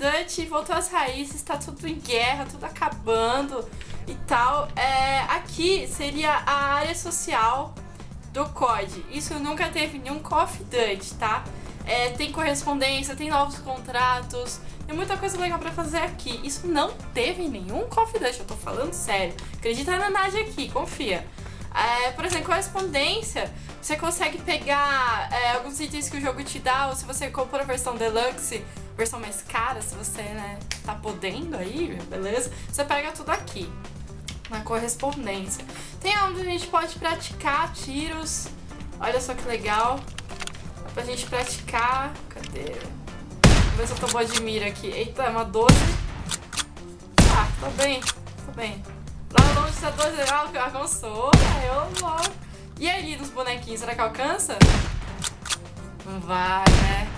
estudante, voltou às raízes, tá tudo em guerra, tudo acabando e tal. É, aqui seria a área social do COD. Isso nunca teve nenhum Call of Duty, tá? É, tem correspondência, tem novos contratos, tem muita coisa legal pra fazer aqui. Isso não teve nenhum Call of Duty, eu tô falando sério. Acredita na Nadia aqui, confia. É, por exemplo, correspondência, você consegue pegar alguns itens que o jogo te dá, ou se você compra a versão deluxe, versão mais cara, se você, né, tá podendo aí, beleza? Você pega tudo aqui, na correspondência. Tem onde a gente pode praticar tiros, olha só que legal. Dá pra gente praticar, cadê? Vamos ver se eu tô boa de mira aqui. Eita, é uma 12. Ah, tá bem, tá bem. Lá longe está 12, ah, alcançou, eu logo. E ali nos bonequinhos, será que alcança? Não vai, né?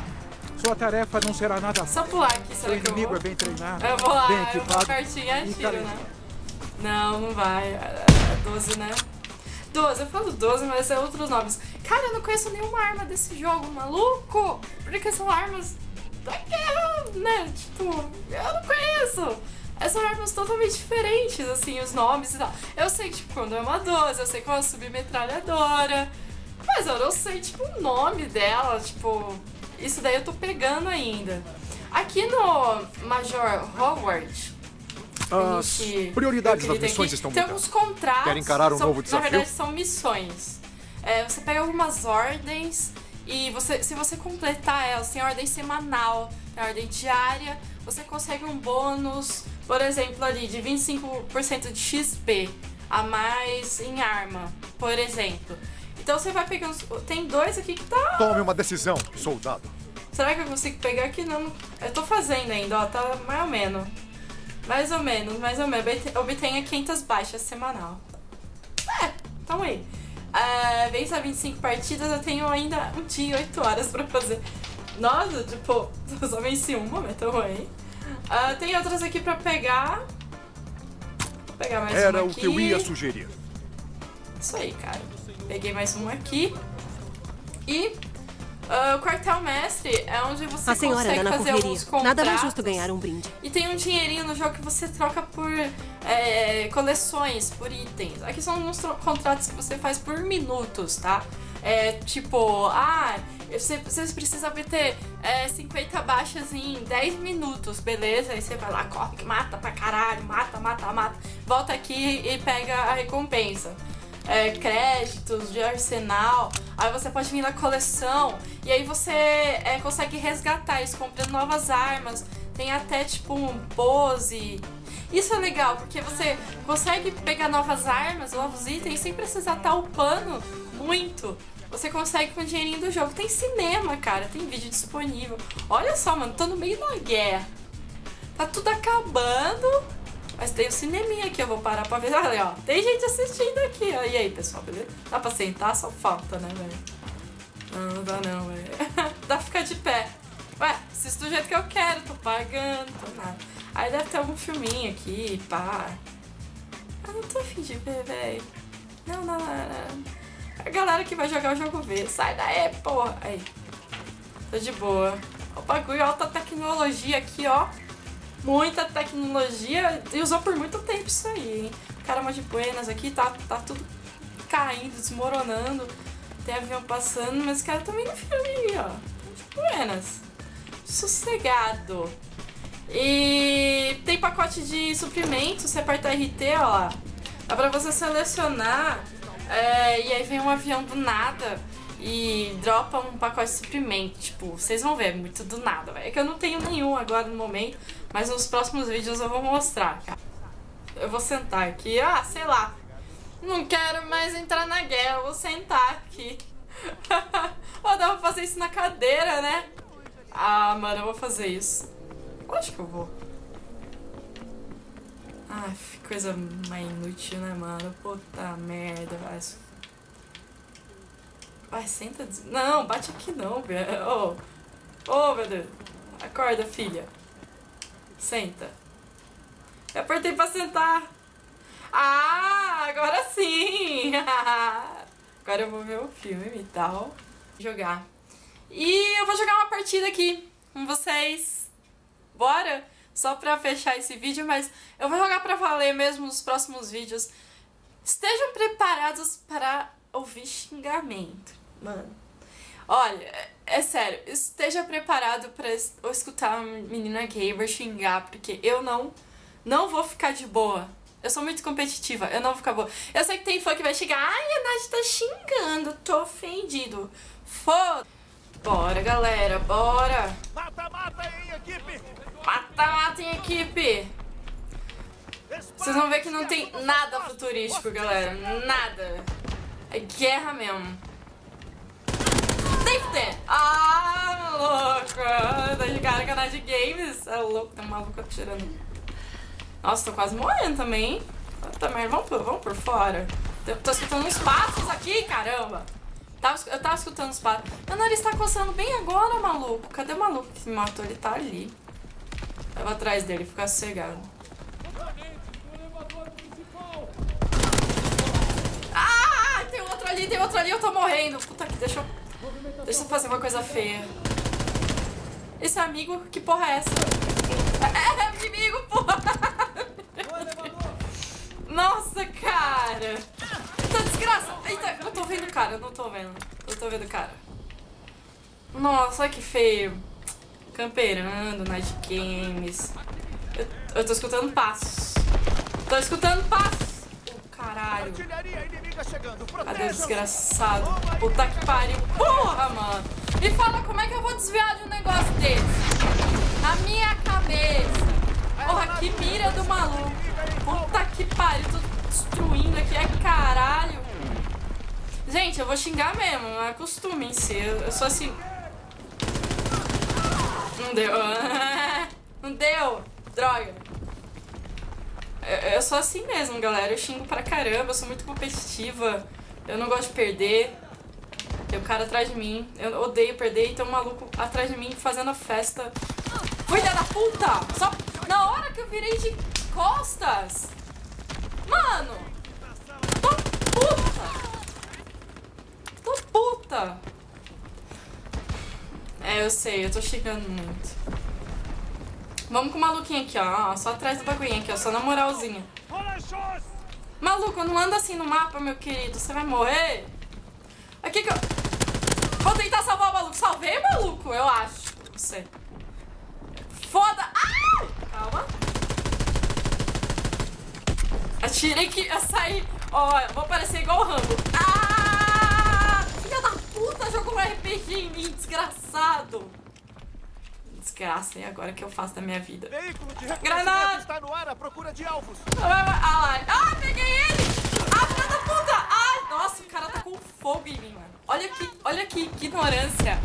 Sua tarefa não será nada. Só pular aqui, será que eu vou? O inimigo é bem treinado. Eu vou lá, bem eu vou pertinho e atiro, né? Não, não vai, é 12, né? 12, eu falo 12, mas é outros nomes. Cara, eu não conheço nenhuma arma desse jogo, maluco! Porque são armas da guerra, né? Tipo, eu não conheço! São armas totalmente diferentes, assim, os nomes e tal. Eu sei, tipo, quando é uma 12, eu sei que é uma submetralhadora, mas eu não sei, tipo, o nome dela, tipo, isso daí eu tô pegando ainda. Aqui no Major Howard, as prioridades das missões aqui, estão mudando. Tem uns contratos. Quer encarar um novo desafio? Na verdade, são missões. É, você pega algumas ordens e você, se você completar elas, tem ordem semanal, tem ordem diária, você consegue um bônus, por exemplo, ali de 25% de XP a mais em arma, por exemplo. Então você vai pegando... Tem dois aqui que tá... Tome uma decisão, soldado. Será que eu consigo pegar aqui? Não. Eu tô fazendo ainda, ó, tá mais ou menos. Mais ou menos, mais ou menos. Obtenha 500 baixas semanal. É, tamo aí. Vença 25 partidas, eu tenho ainda um dia e 8 horas pra fazer. Nossa, tipo, só venci uma, mas tamo aí. Tem outras aqui pra pegar. Vou pegar mais uma aqui. Era o que eu ia sugerir. Isso aí, cara. Peguei mais uma aqui. E o Quartel Mestre é onde você consegue fazer alguns contratos. Nada mais justo ganhar um brinde. E tem um dinheirinho no jogo que você troca por coleções, por itens. Aqui são uns contratos que você faz por minutos, tá? É tipo, ah, vocês precisam obter 50 baixas em 10 minutos, beleza? Aí você vai lá, corre, mata pra caralho, mata. Volta aqui e pega a recompensa. É, créditos de arsenal. Aí você pode vir na coleção. E aí você consegue resgatar isso, comprando novas armas. Tem até tipo um pose. Isso é legal, porque você consegue pegar novas armas, novos itens, sem precisar estar upando muito. Você consegue com o dinheirinho do jogo. Tem cinema, cara. Tem vídeo disponível. Olha só, mano. Tô no meio da guerra. Tá tudo acabando. Mas tem o cineminha aqui. Eu vou parar pra ver. Olha, ó. Tem gente assistindo aqui. Ó. E aí, pessoal, beleza? Dá pra sentar? Só falta, né, velho? Não, não dá não, velho. Dá pra ficar de pé. Ué, assisto do jeito que eu quero. Tô pagando, tô nada. Aí deve ter algum filminho aqui, pá. Ah, não tô afim de ver, velho. Não. A galera que vai jogar o jogo vê. Sai daí, porra. Aí. Tô de boa. O bagulho, alta tecnologia aqui, ó. Muita tecnologia. E usou por muito tempo isso aí, hein? Caramba de buenas aqui. Tá tudo caindo, desmoronando. Tem avião passando, mas os caras também no filme, ó. De buenas. Sossegado. E tem pacote de suprimentos. Você aperta RT, ó lá. Dá pra você selecionar... e aí vem um avião do nada e dropa um pacote de suprimento. Tipo, vocês vão ver, muito do nada. É que eu não tenho nenhum agora no momento, mas nos próximos vídeos eu vou mostrar. Eu vou sentar aqui. Ah, sei lá. Não quero mais entrar na guerra, eu vou sentar aqui. Ou dá pra fazer isso na cadeira, né? Ah, mano, eu vou fazer isso. Lógico que eu vou. Ai, coisa mais inútil, né, mano? Puta merda, vai. Vai, senta. Não, bate aqui não, velho. Oh, meu Deus. Acorda, filha. Senta. Eu apertei pra sentar. Ah, agora sim. Agora eu vou ver o filme e tal. Jogar. E eu vou jogar uma partida aqui com vocês. bora? Só pra fechar esse vídeo, mas eu vou jogar pra valer mesmo nos próximos vídeos. Estejam preparados para ouvir xingamento, mano. Olha, é sério, esteja preparado pra escutar uma menina gamer xingar, porque eu não vou ficar de boa. Eu sou muito competitiva, eu não vou ficar boa. Eu sei que tem fã que vai xingar, ai, a Nath tá xingando, tô ofendido. Foda-se. Bora, galera, bora. Mata, mata em equipe. Mata, mata em equipe. Vocês vão ver que não tem nada futurístico, galera. Nada. É guerra mesmo. Tem que ter. Ah, louco. Tá de cara com a Nath Games. É louco, tá maluco atirando. Nossa, tô quase morrendo também, hein? Puta merda, vamos por fora. Tô escutando uns passos aqui, caramba. Eu tava escutando os passos. Meu nariz tá coçando bem agora, maluco. Cadê o maluco que me matou? Ele tá ali. Eu vou atrás dele, ficar sossegado. Ah, tem outro ali, eu tô morrendo. Puta que, deixa eu fazer uma coisa feia. Esse amigo, que porra é essa? É inimigo, porra. Nossa, cara. Eita, desgraça. Eita, eu tô vendo o cara, eu não tô vendo. Eu tô vendo o cara. Nossa, que feio. Camperando, Night Games. Eu tô escutando passos. Tô escutando passos. Oh, caralho. Cadê o desgraçado? Puta que pariu. Porra, mano. Me fala como é que eu vou desviar de um negócio desse. Na minha cabeça. Porra, que mira do maluco. Puta que pariu. Tô destruindo aqui. É caralho. Gente, eu vou xingar mesmo. É costume em si. Eu sou assim. Não deu. Não deu. Droga. Eu sou assim mesmo, galera. Eu xingo pra caramba. Eu sou muito competitiva. Eu não gosto de perder. Tem um cara atrás de mim. Eu odeio perder. E tem um maluco atrás de mim fazendo a festa. Filha da puta! Só na hora que eu virei de costas. Mano! Tô puta! Tô puta! É, eu sei. Eu tô xingando muito. Vamos com o maluquinho aqui, ó. Só atrás do bagulhinho aqui, ó. Só na moralzinha. Maluco, não anda assim no mapa, meu querido. Você vai morrer. Aqui que eu... Vou tentar salvar o maluco. Salvei, maluco? Eu acho. Não sei. Foda. Ah! Calma. Atirei que eu saí. Ó, vou parecer igual o Rambo. Ah! Filha da puta, jogou um RPG em mim, desgraçado. Desgraça, e agora o que eu faço da minha vida? Granada! Está no ar à procura de alvos. Ah, peguei ele! Ah, filha da puta! Ai, nossa, o cara tá com fogo em mim, mano. Olha aqui, que ignorância.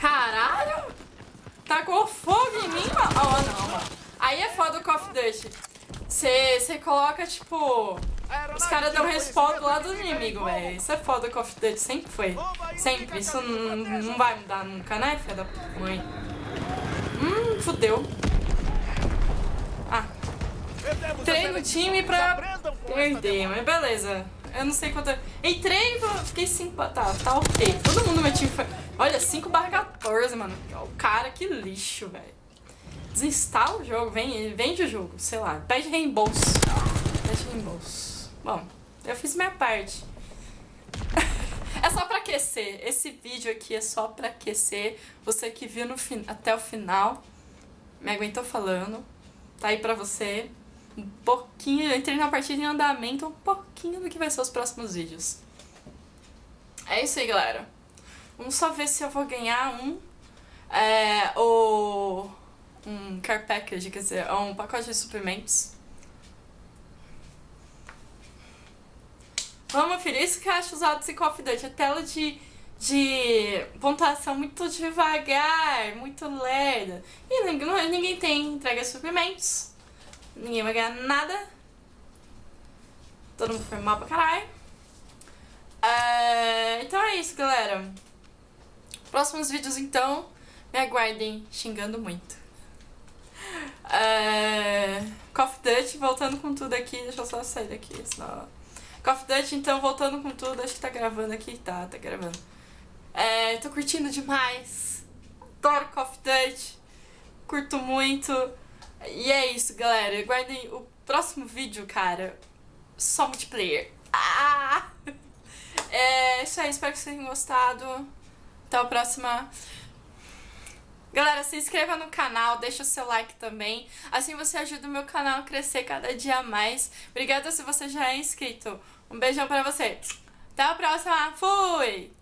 Caralho! Tá com fogo em mim, mano. Oh, não, mano. Aí é foda o Call of Duty. Você coloca, tipo... Os caras dão respawn do lado do inimigo, velho. Isso é foda, Call of Duty sempre foi. Sempre. Isso não vai mudar nunca, né, filha da mãe? Fudeu. Ah. Treino o time pra perder, mas beleza. Eu não sei quanto... Entrei, fiquei 5... Tá ok. Todo mundo no meu time foi... Olha, 5/14, mano. O cara, que lixo, velho. Desinstala o jogo, vende o jogo, sei lá. Pede reembolso. Pede reembolso. Bom, eu fiz minha parte. É só pra aquecer. Esse vídeo aqui é só pra aquecer. Você que viu até o final, me aguentou falando. Tá aí pra você. Um pouquinho, eu entrei na partida em andamento. Um pouquinho do que vai ser os próximos vídeos. É isso aí, galera. Vamos só ver se eu vou ganhar um care package, quer dizer, um pacote de suprimentos. Vamos, filho, isso que eu acho usado esse Call of Duty. A tela de pontuação muito devagar, muito lerda. E ninguém tem entrega de suprimentos. Ninguém vai ganhar nada. Todo mundo foi mal pra caralho. Então é isso, galera. Próximos vídeos, então, me aguardem xingando muito. Call of Duty, voltando com tudo aqui. Deixa eu só sair daqui, senão... Call of Duty, então, voltando com tudo, acho que tá gravando aqui, tá gravando. Tô curtindo demais adoro Call of Duty, curto muito. E é isso, galera. Aguardem o próximo vídeo, cara. Só multiplayer. Ah! É isso aí, espero que vocês tenham gostado. Até a próxima. Galera, se inscreva no canal, deixa o seu like também. Assim você ajuda o meu canal a crescer cada dia a mais. Obrigada se você já é inscrito. Um beijão pra você. Até a próxima. Fui!